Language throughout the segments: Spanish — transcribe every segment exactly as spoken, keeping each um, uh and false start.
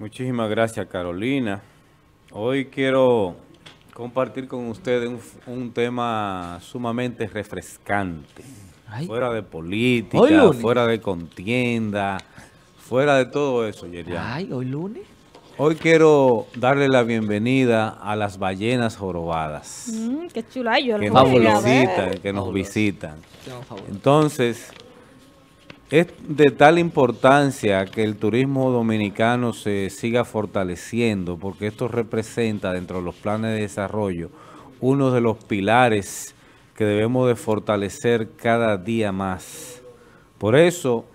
Muchísimas gracias, Carolina. Hoy quiero compartir con ustedes un, un tema sumamente refrescante. Ay. Fuera de política, hoy lunes, fuera de contienda, fuera de todo eso, Yerian. Ay, hoy lunes. Hoy quiero darle la bienvenida a las ballenas jorobadas. Mm, qué chula, yo que, nos visitan, que nos visitan. Entonces, es de tal importancia que el turismo dominicano se siga fortaleciendo, porque esto representa dentro de los planes de desarrollo uno de los pilares que debemos de fortalecer cada día más. Por eso,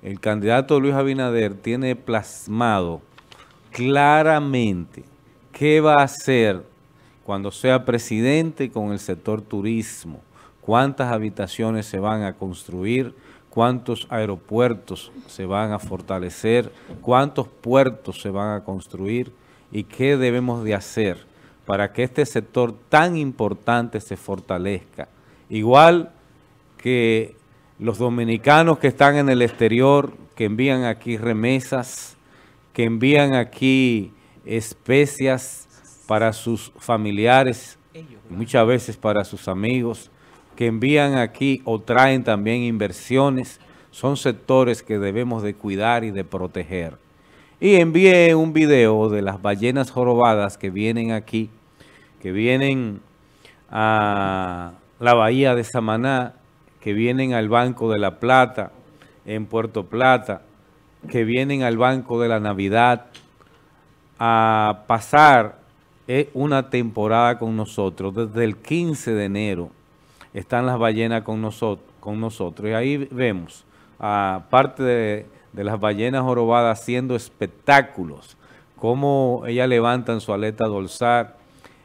el candidato Luis Abinader tiene plasmado claramente qué va a hacer cuando sea presidente con el sector turismo, cuántas habitaciones se van a construir, cuántos aeropuertos se van a fortalecer, cuántos puertos se van a construir y qué debemos de hacer para que este sector tan importante se fortalezca. Igual que los dominicanos que están en el exterior, que envían aquí remesas, que envían aquí especias para sus familiares, muchas veces para sus amigos, que envían aquí o traen también inversiones, son sectores que debemos de cuidar y de proteger. Y envié un video de las ballenas jorobadas que vienen aquí, que vienen a la Bahía de Samaná, que vienen al Banco de la Plata, en Puerto Plata, que vienen al Banco de la Navidad a pasar una temporada con nosotros. Desde el quince de enero. Están las ballenas con nosotros, con nosotros. Y ahí vemos a parte de, de las ballenas jorobadas haciendo espectáculos, cómo ellas levantan su aleta dorsal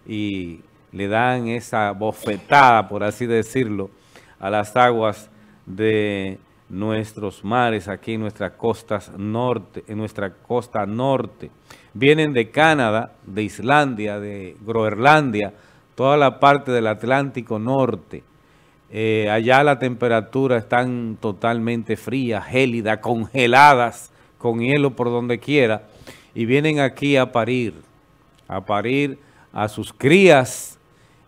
y le dan esa bofetada, por así decirlo, a las aguas de nuestros mares, aquí en nuestras costas norte, en nuestra costa norte. Vienen de Canadá, de Islandia, de Groerlandia, toda la parte del Atlántico norte. Eh, allá la temperatura están totalmente frías, gélidas, congeladas, con hielo por donde quiera, y vienen aquí a parir, a parir a sus crías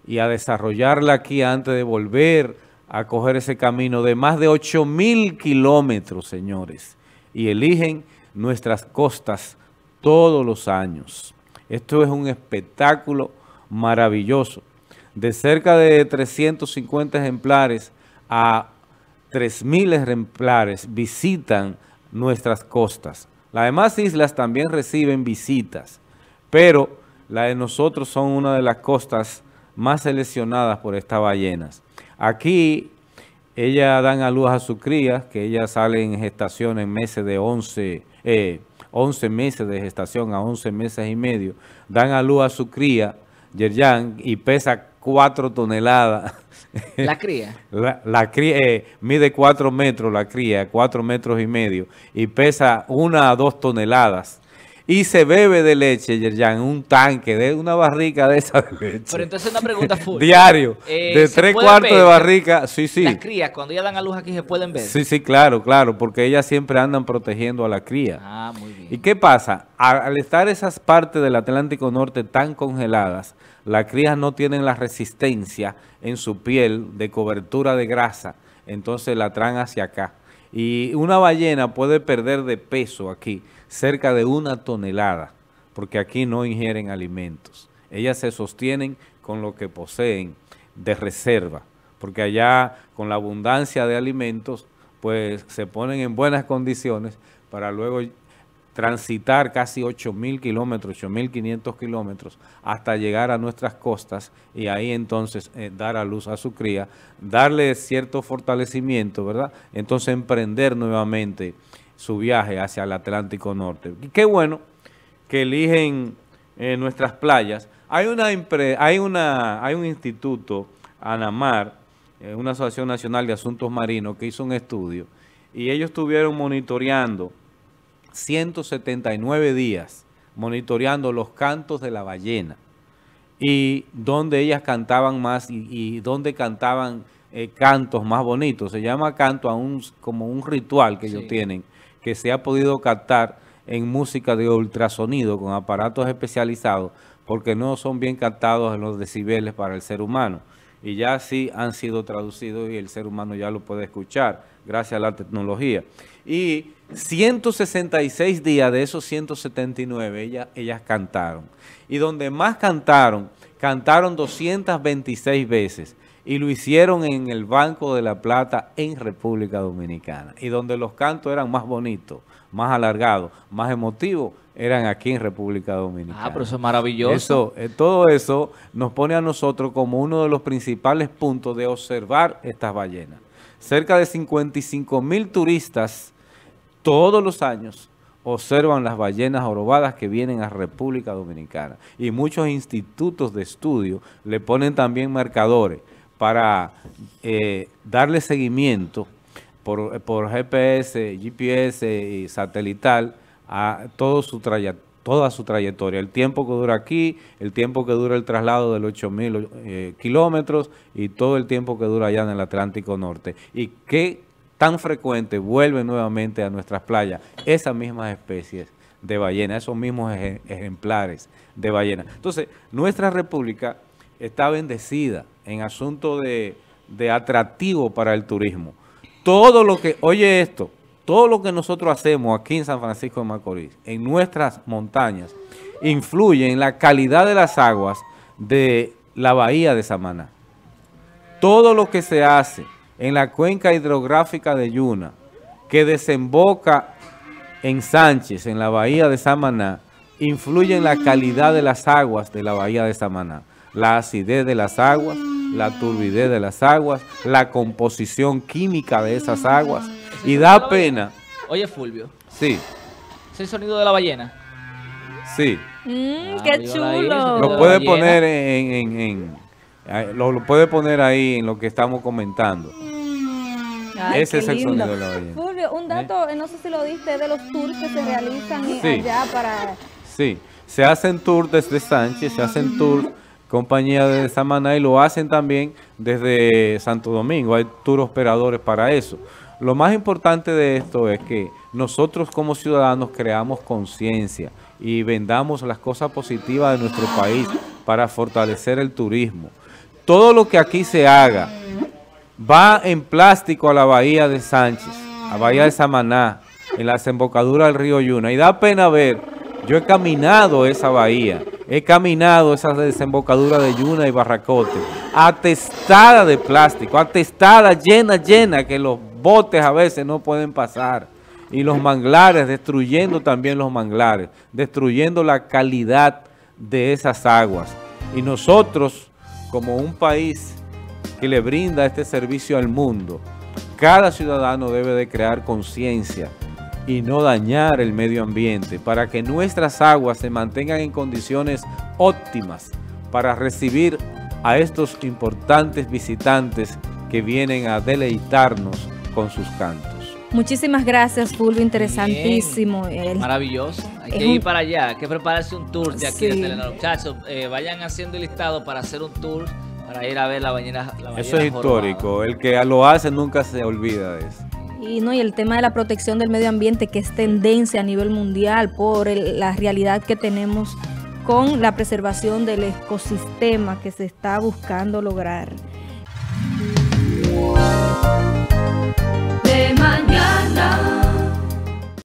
y a desarrollarla aquí antes de volver a coger ese camino de más de ocho mil kilómetros, señores, y eligen nuestras costas todos los años. Esto es un espectáculo maravilloso. De cerca de trescientos cincuenta ejemplares a tres mil ejemplares visitan nuestras costas. Las demás islas también reciben visitas, pero la de nosotros son una de las costas más seleccionadas por estas ballenas. Aquí ellas dan a luz a sus crías, que ellas salen en gestación en meses de once, eh, once meses de gestación a once meses y medio, dan a luz a su cría, Yerjan, y pesa cuatro toneladas. ¿La cría? La, la cría eh, mide cuatro metros la cría, cuatro metros y medio, y pesa una a dos toneladas. Y se bebe de leche, Yerjan, un tanque, de una barrica de esa de leche. Pero entonces una pregunta full. Diario, eh, de tres cuartos ver, de barrica, sí, sí. Las crías, cuando ellas dan a luz aquí, ¿se pueden ver? Sí, sí, claro, claro, porque ellas siempre andan protegiendo a la cría. Ah, muy bien. ¿Y qué pasa? Al estar esas partes del Atlántico Norte tan congeladas, las crías no tienen la resistencia en su piel de cobertura de grasa, entonces la traen hacia acá. Y una ballena puede perder de peso aquí cerca de una tonelada, porque aquí no ingieren alimentos. Ellas se sostienen con lo que poseen de reserva, porque allá con la abundancia de alimentos, pues se ponen en buenas condiciones para luego transitar casi ocho mil kilómetros, ocho mil quinientos kilómetros, hasta llegar a nuestras costas y ahí entonces eh, dar a luz a su cría, darle cierto fortalecimiento, ¿verdad? Entonces emprender nuevamente su viaje hacia el Atlántico Norte. Y qué bueno que eligen eh, nuestras playas. Hay una, hay una hay un instituto, ANAMAR, eh, una Asociación Nacional de Asuntos Marinos, que hizo un estudio y ellos estuvieron monitoreando ciento setenta y nueve días monitoreando los cantos de la ballena y donde ellas cantaban más y, y donde cantaban eh, cantos más bonitos. Se llama canto a un, como un ritual que ellos tienen, que se ha podido captar en música de ultrasonido con aparatos especializados porque no son bien captados en los decibeles para el ser humano. Y ya sí han sido traducidos y el ser humano ya lo puede escuchar gracias a la tecnología. Y ciento sesenta y seis días de esos ciento setenta y nueve ellas, ellas cantaron. Y donde más cantaron, cantaron doscientas veintiséis veces. Y lo hicieron en el Banco de la Plata en República Dominicana. Y donde los cantos eran más bonitos, más alargados, más emotivos, eran aquí en República Dominicana. Ah, pero eso es maravilloso. Eso, eh, todo eso nos pone a nosotros como uno de los principales puntos de observar estas ballenas. Cerca de cincuenta y cinco mil turistas todos los años observan las ballenas jorobadas que vienen a República Dominicana. Y muchos institutos de estudio le ponen también marcadores para eh, darle seguimiento por, por G P S, G P S y satelital a todo su traya, toda su trayectoria, el tiempo que dura aquí, el tiempo que dura el traslado de los ocho mil eh, kilómetros y todo el tiempo que dura allá en el Atlántico Norte. Y qué tan frecuente vuelve nuevamente a nuestras playas esas mismas especies de ballena, esos mismos ej- ejemplares de ballena. Entonces, nuestra república está bendecida en asunto de, de atractivo para el turismo. Todo lo que, oye esto, todo lo que nosotros hacemos aquí en San Francisco de Macorís, en nuestras montañas, influye en la calidad de las aguas de la Bahía de Samaná. Todo lo que se hace en la cuenca hidrográfica de Yuna, que desemboca en Sánchez, en la Bahía de Samaná, influye en la calidad de las aguas de la Bahía de Samaná. La acidez de las aguas, la turbidez de las aguas, la composición química de esas aguas. Y da pena. Oye, Fulvio. Sí. ¿Es el sonido de la ballena? Sí. Mm, ah, ¡qué chulo! Lo puede poner en, en, en, en lo, lo puede poner ahí en lo que estamos comentando. Ay, ese es el lindo sonido de la ballena. Fulvio, un dato, ¿Eh? no sé si lo diste, de los tours que se realizan sí. allá para... Sí, se hacen tours desde Sánchez, se hacen tours compañía de Samaná y lo hacen también desde Santo Domingo. Hay tour operadores para eso. Lo más importante de esto es que nosotros como ciudadanos creamos conciencia y vendamos las cosas positivas de nuestro país para fortalecer el turismo. Todo lo que aquí se haga va en plástico a la Bahía de Sánchez, a Bahía de Samaná, en la desembocadura del río Yuna. Y da pena ver, yo he caminado esa bahía. He caminado esa desembocadura de Yuna y Barracote, atestada de plástico, atestada, llena, llena, que los botes a veces no pueden pasar. Y los manglares, destruyendo también los manglares, destruyendo la calidad de esas aguas. Y nosotros, como un país que le brinda este servicio al mundo, cada ciudadano debe de crear conciencia y no dañar el medio ambiente para que nuestras aguas se mantengan en condiciones óptimas para recibir a estos importantes visitantes que vienen a deleitarnos con sus cantos. Muchísimas gracias, Fulvio, interesantísimo. Bien, maravilloso. Hay es que ir un... para allá, hay que prepararse un tour de aquí sí. de Telenor. Muchachos, eh, vayan haciendo el listado para hacer un tour, para ir a ver la ballena. La ballena eso es histórico, jorobada. El que lo hace nunca se olvida de eso. Y, no, y el tema de la protección del medio ambiente, que es tendencia a nivel mundial por el, la realidad que tenemos con la preservación del ecosistema que se está buscando lograr. De mañana.